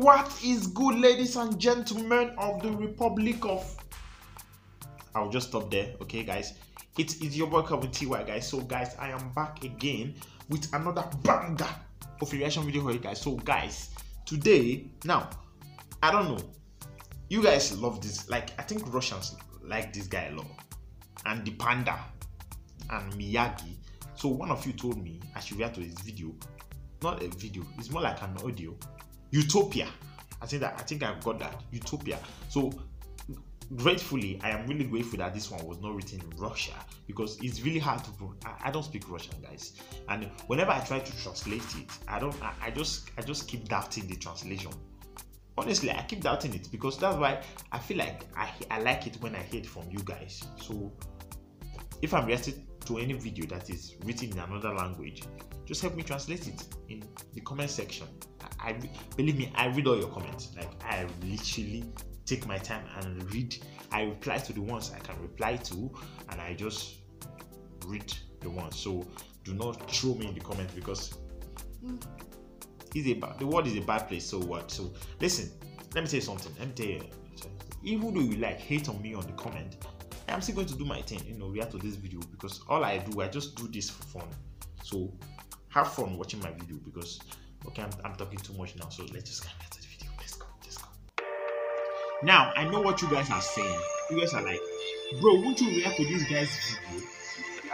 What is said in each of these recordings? What is good, ladies and gentlemen of the Republic of... I'll just stop there, okay guys? It's your boy Kelvin Ty, guys. So guys, I am back again with another banger of a reaction video for you guys. So guys, today, now, I don't know, you guys love this, like, I think Russians like this guy a lot, Andy Panda and Miyagi. So one of you told me I should react to his video, not a video, it's more like an audio, Utopia. I think I've got that, Utopia. So gratefully, I am really grateful that this one was not written in Russia, because it's really hard to prove. I don't speak Russian, guys, and whenever I try to translate it, I just keep doubting the translation. Honestly, I keep doubting it, because that's why I feel like I like it when I hear it from you guys. So if I'm reacting to any video that is written in another language, just help me translate it in the comment section. Believe me, I read all your comments. Like, I literally take my time and read. I reply to the ones I can reply to, and I just read the ones. So do not throw me in the comments, because the world is a bad place. So what? So listen, let me tell you something. Let me tell you, even though you like hate on me on the comment, I'm still going to do my thing, you know, react to this video, because all I just do this for fun. So have fun watching my video, because okay, I'm talking too much now. So let's just get back to the video. Let's go. Now I know what you guys are saying. You guys are like, bro, won't you react to this guy's video?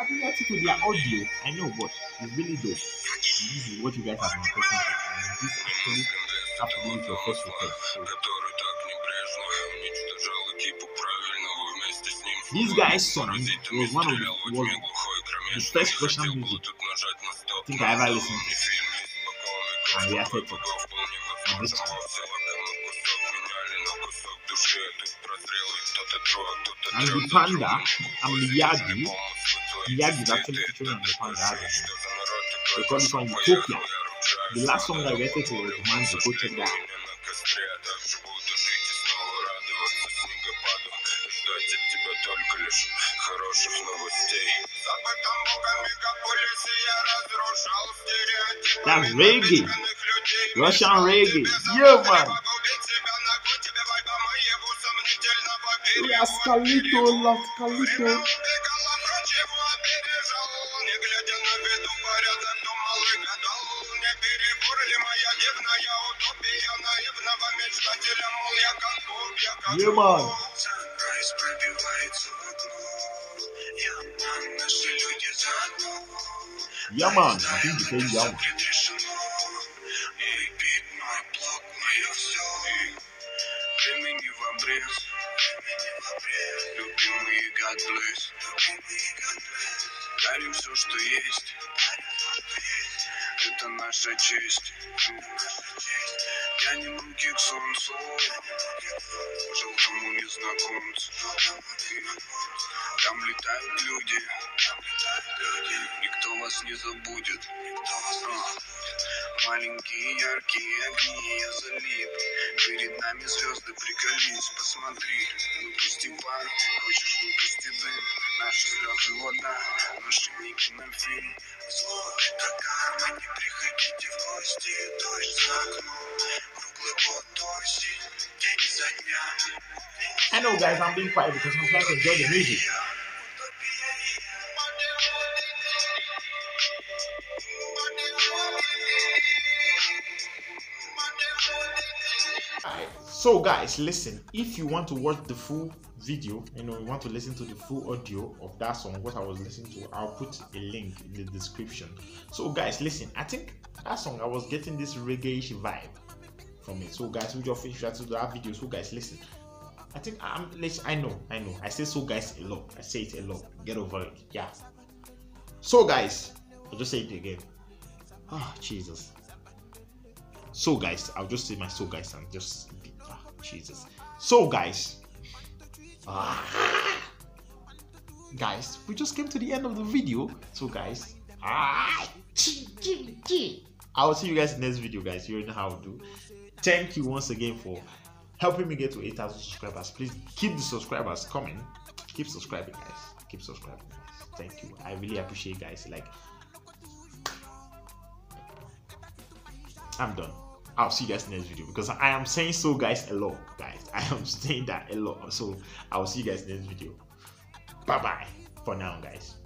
I've reacted to their audio. I know, but it's really dope. This is what you guys have been talking about, and this actually happened to your first request. This guy's song was one of the best Russian music I think I ever listened to. And reacted to it. And the Panda and Miyagi is actually featuring on the Panda album. They call it from Utopia. The last song I reacted to was Man's Go Check That. That's reggae, Russian reggae. Yeah, man. Lascalito. Yeah, man. Yeah, man. I think you say yeah, man. I know, guys, I'm being quiet because I'm trying to enjoy the music. So guys, listen, if you want to watch the full video, you know, you want to listen to the full audio of that song, what I was listening to, I'll put a link in the description. So guys, listen, I think that song, I was getting this reggae-ish vibe from it. So guys, we just finished that video. So guys, listen, I think I know, I say so guys a lot, I say it a lot, get over it, yeah. So guys, I'll just say it again, oh Jesus. So guys, I'll just say my so guys and just Jesus. So guys, guys, we just came to the end of the video. So guys, I'll see you guys in the next video, guys. You know how to do. Thank you once again for helping me get to 8,000 subscribers. Please keep the subscribers coming. Keep subscribing, guys. Keep subscribing, guys. Thank you. I really appreciate, guys. Like, I'm done. I'll see you guys in the next video, because I am saying so guys a lot, guys. I am saying that a lot. So I'll see you guys in the next video. Bye bye for now, guys.